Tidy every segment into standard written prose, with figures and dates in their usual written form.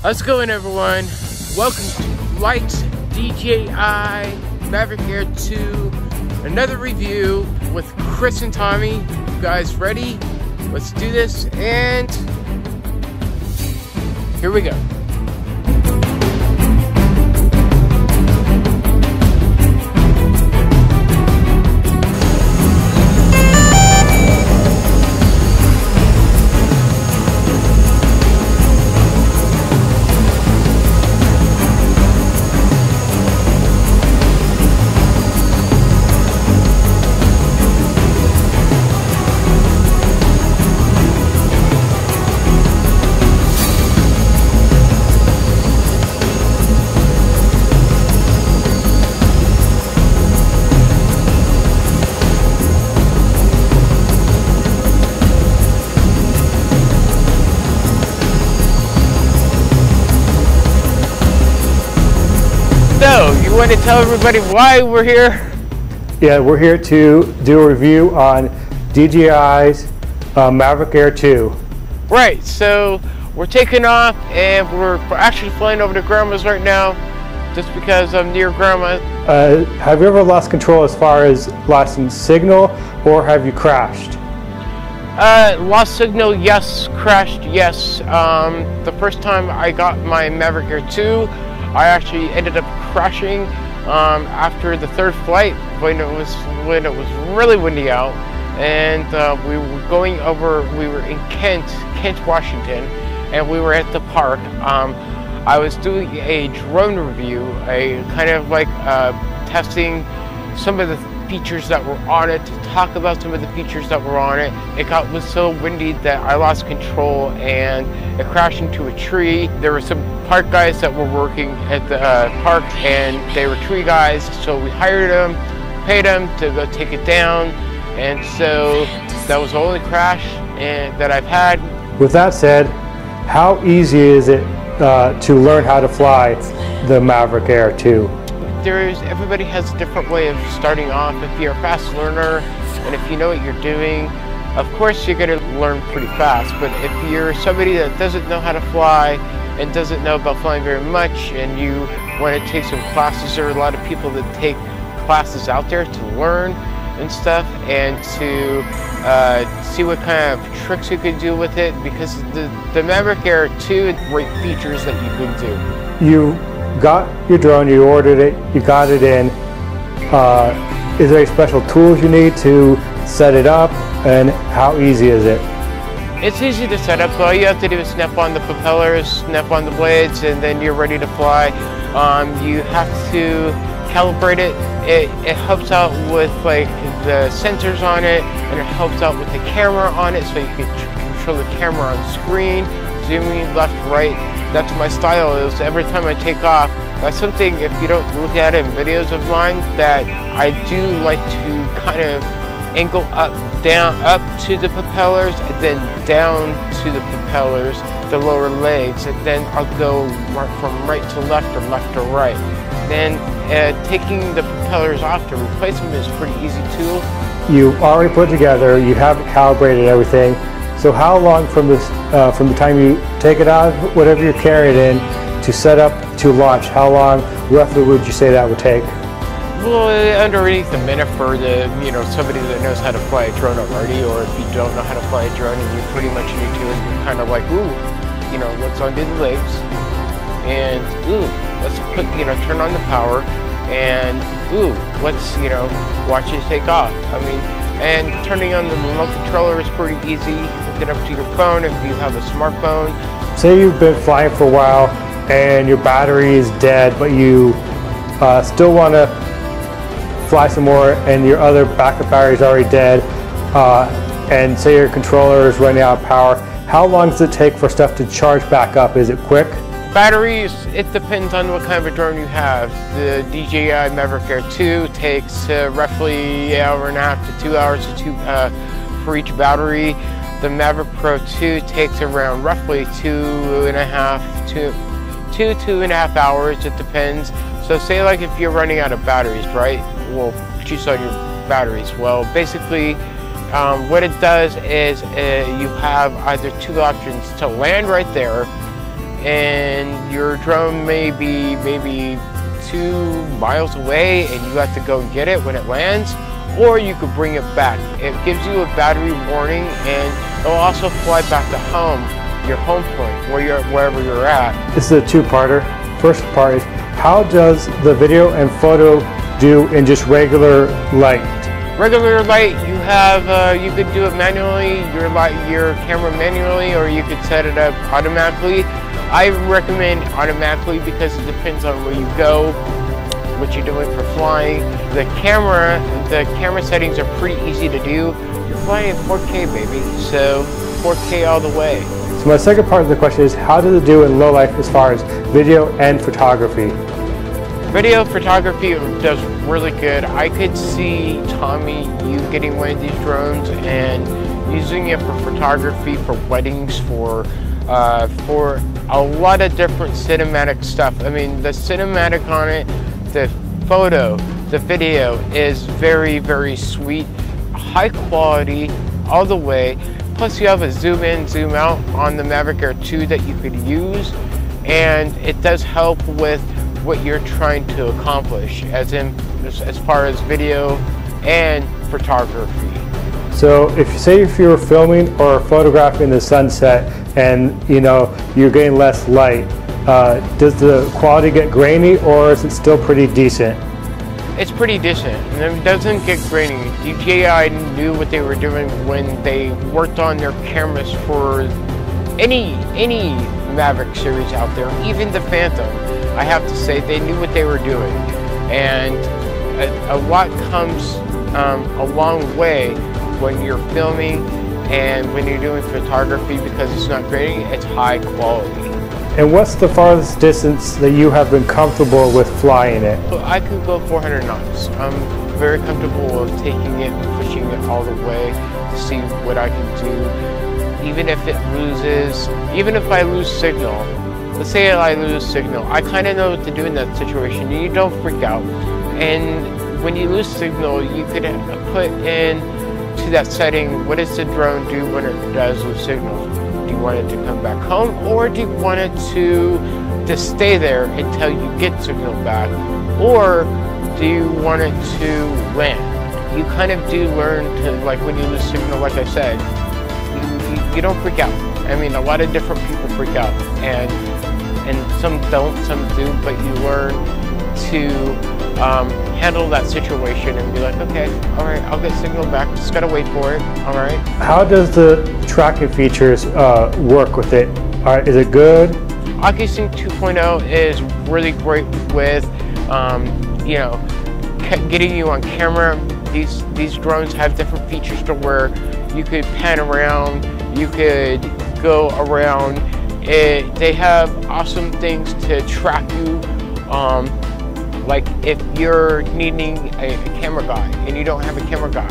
How's it going, everyone? Welcome to Lights DJI Mavic Air 2. Another review with Chris and Tommy. You guys ready? Let's do this, and here we go. You want to tell everybody why we're here? Yeah, we're here to do a review on DJI's Mavic Air 2. Right, so we're taking off and we're actually flying over to Grandma's right now just because I'm near Grandma. Have you ever lost control as far as lost signal, or have you crashed? Lost signal, yes. Crashed, yes. The first time I got my Mavic Air 2, I actually ended up crashing after the third flight when it was really windy out, and we were in Kent, Washington, and we were at the park. I was doing a drone review, a kind of like testing some of the features that were on it, to talk about some of the features that were on it. It was so windy that I lost control and it crashed into a tree. There were some park guys that were working at the park, and they were tree guys, so we hired them, paid them to go take it down, and so that was the only crash that I've had. With that said, how easy is it to learn how to fly the Mavic Air 2? Everybody has a different way of starting off. If you're a fast learner and if you know what you're doing, of course you're going to learn pretty fast. But if you're somebody that doesn't know how to fly and doesn't know about flying very much, and you want to take some classes, there are a lot of people that take classes out there to learn and stuff, and to see what kind of tricks you can do with it, because the Mavic Air 2 has great features that you can do. You got your drone, you ordered it, you got it in. Is there any special tools you need to set it up, and how easy is it? It's easy to set up. All you have to do is snap on the propellers, snap on the blades, and then you're ready to fly. You have to calibrate it. It helps out with like the sensors on it, and it helps out with the camera on it, so you can control the camera on screen, zooming left, right. That's my style, is every time I take off. That's something, if you don't look at it in videos of mine, that I do like to kind of angle up, down, up to the propellers, and then down to the propellers, the lower legs, and then I'll go from right to left or left to right. Then taking the propellers off to replace them is a pretty easy tool. You already put together, you have calibrated everything. So how long from the time you take it out, whatever you're carrying it in, to set up to launch, how long roughly would you say that would take? Well, underneath a minute for the, you know, somebody that knows how to fly a drone already, or if you don't know how to fly a drone and you pretty much need to, and you're kind of like, ooh, you know, let's undo the legs, and ooh, let's put, you know, turn on the power, and ooh, let's, you know, watch it take off. I mean, and turning on the remote controller is pretty easy. Hook it up to your phone if you have a smartphone. Say you've been flying for a while and your battery is dead, but you still want to fly some more, and your other backup battery is already dead, and say your controller is running out of power. How long does it take for stuff to charge back up? Is it quick? Batteries, it depends on what kind of a drone you have. The DJI Mavic Air 2 takes roughly an hour and a half to 2 hours for each battery. The Mavic Pro 2 takes around roughly two and a half hours, it depends. So say like if you're running out of batteries, right? Well, choose on your batteries. Well, basically what it does is you have either two options: to land right there and your drone may be maybe 2 miles away and you have to go and get it when it lands, or you could bring it back. It gives you a battery warning, and it'll also fly back to home, your home point, wherever you're at. This is a two-parter. First part is, how does the video and photo do in just regular light? Regular light, you have you could do it manually, your camera manually, or you could set it up automatically. I recommend automatically because it depends on where you go, what you're doing for flying. The camera settings are pretty easy to do. You're flying in 4K, baby, so 4K all the way. So my second part of the question is, how does it do in low light as far as video and photography? Video photography does really good. I could see, Tommy, you getting one of these drones and using it for photography, for weddings, for a lot of different cinematic stuff. I mean, the cinematic on it, the photo, the video is very, very sweet, high quality all the way. Plus you have a zoom in, zoom out on the Mavic Air 2 that you could use, and it does help with what you're trying to accomplish as far as video and photography. So if you're filming or photographing the sunset and you're getting less light, does the quality get grainy, or is it still pretty decent? It's pretty decent, and it doesn't get grainy. DJI knew what they were doing when they worked on their cameras for any Mavic series out there, even the Phantom. I have to say, they knew what they were doing, and a lot comes a long way when you're filming and when you're doing photography, because it's not grainy, it's high quality. And what's the farthest distance that you have been comfortable with flying it? Well, I could go 400 knots. I'm very comfortable with taking it and pushing it all the way to see what I can do. Even if I lose signal, let's say I lose signal, I kind of know what to do in that situation. You don't freak out. And when you lose signal, you could put in to that setting, what does the drone do when it does lose signal? Do you want it to come back home, or do you want it to stay there until you get signal back? Or do you want it to land? You kind of do learn to, like when you lose signal, like I said, you don't freak out. I mean, a lot of different people freak out, and some don't, some do, but you learn to handle that situation and be like, okay, all right, I'll get signal back, just gotta wait for it, all right. How does the tracking features work with it? Is it good? OcuSync 2.0 is really great with, getting you on camera. These drones have different features to where you could pan around, you could go around. They have awesome things to track you. Like if you're needing a camera guy and you don't have a camera guy,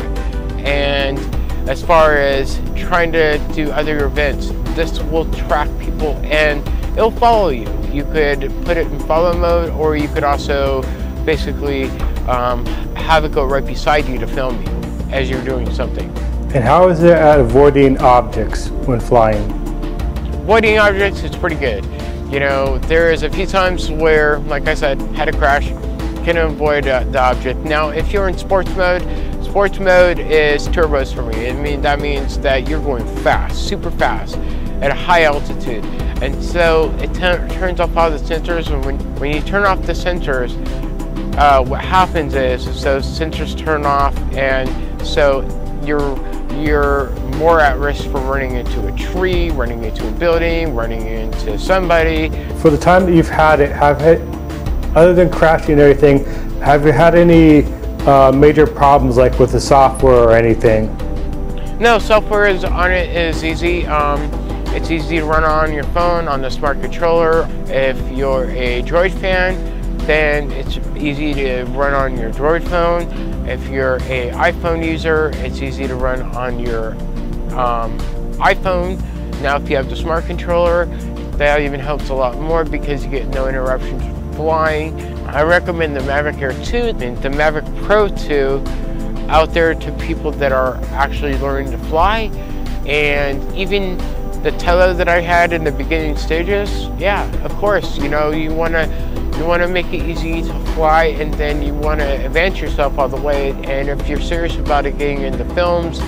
and as far as trying to do other events, this will track people and it'll follow you. You could put it in follow mode, or you could also basically have it go right beside you to film you as you're doing something. And how is it at avoiding objects when flying? Avoiding objects is pretty good. You know, there is a few times where, like I said, had a crash, can avoid the object. Now, if you're in sports mode is turbos for me. I mean, that means that you're going fast, super fast, at a high altitude. And so it turns off all the sensors, and when you turn off the sensors, what happens is those sensors turn off, and so you're more at risk for running into a tree, running into a building, running into somebody. For the time that you've had it, other than crashing and everything, have you had any major problems like with the software or anything? No, software is on it is easy. It's easy to run on your phone, on the smart controller. If you're a Droid fan, then it's easy to run on your Droid phone. If you're an iPhone user, it's easy to run on your iPhone. Now, if you have the smart controller, that even helps a lot more because you get no interruptions from flying. I recommend the Mavic Air 2 and the Mavic Pro 2 out there to people that are actually learning to fly, and even the Tello that I had in the beginning stages, yeah, of course, you know, you want to make it easy to fly, and then you want to advance yourself all the way. And if you're serious about it, getting into films,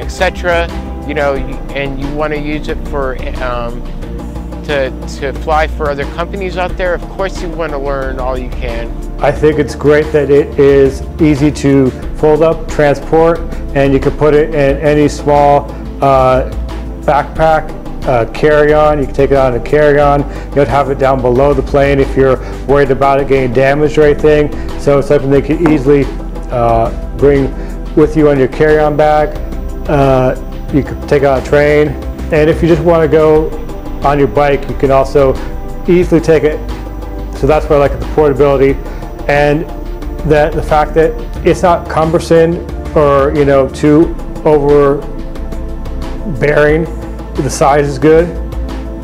etc., you know, and you want to use it for to fly for other companies out there, of course you want to learn all you can. I think it's great that it is easy to fold up, transport, and you can put it in any small backpack, carry-on. You can take it on a carry-on. You don't have it down below the plane if you're worried about it getting damaged or anything. So it's something that you can easily bring with you on your carry-on bag. You can take it on a train. And if you just want to go on your bike, you can also easily take it. So that's why I like it, the portability, and that the fact that it's not cumbersome or, you know, too overbearing. The size is good,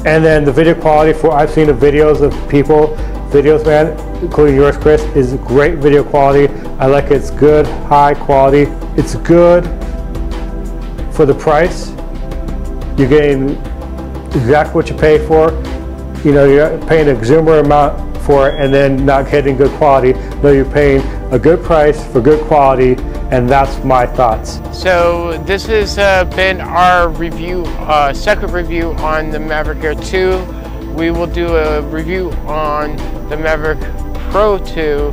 and then the video quality. For I've seen the videos of people, videos, man, including yours, Chris, is great video quality. I like it. It's good, high quality. It's good for the price. You're getting exactly what you pay for. You know, you're paying an exuberant amount for it and then not getting good quality. No, you're paying a good price for good quality, and that's my thoughts. So this has been our review, second review on the Mavic Air 2. We will do a review on the Mavic Pro 2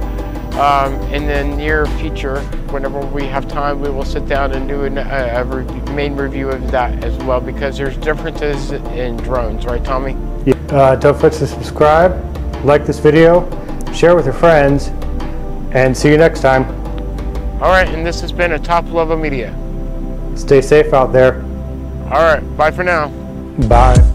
in the near future. Whenever we have time, we will sit down and do a main review of that as well, because there's differences in drones, right, Tommy? Yeah. Don't forget to subscribe, like this video, share with your friends, and see you next time. All right, and this has been a Top Level Media. Stay safe out there. All right, bye for now. Bye.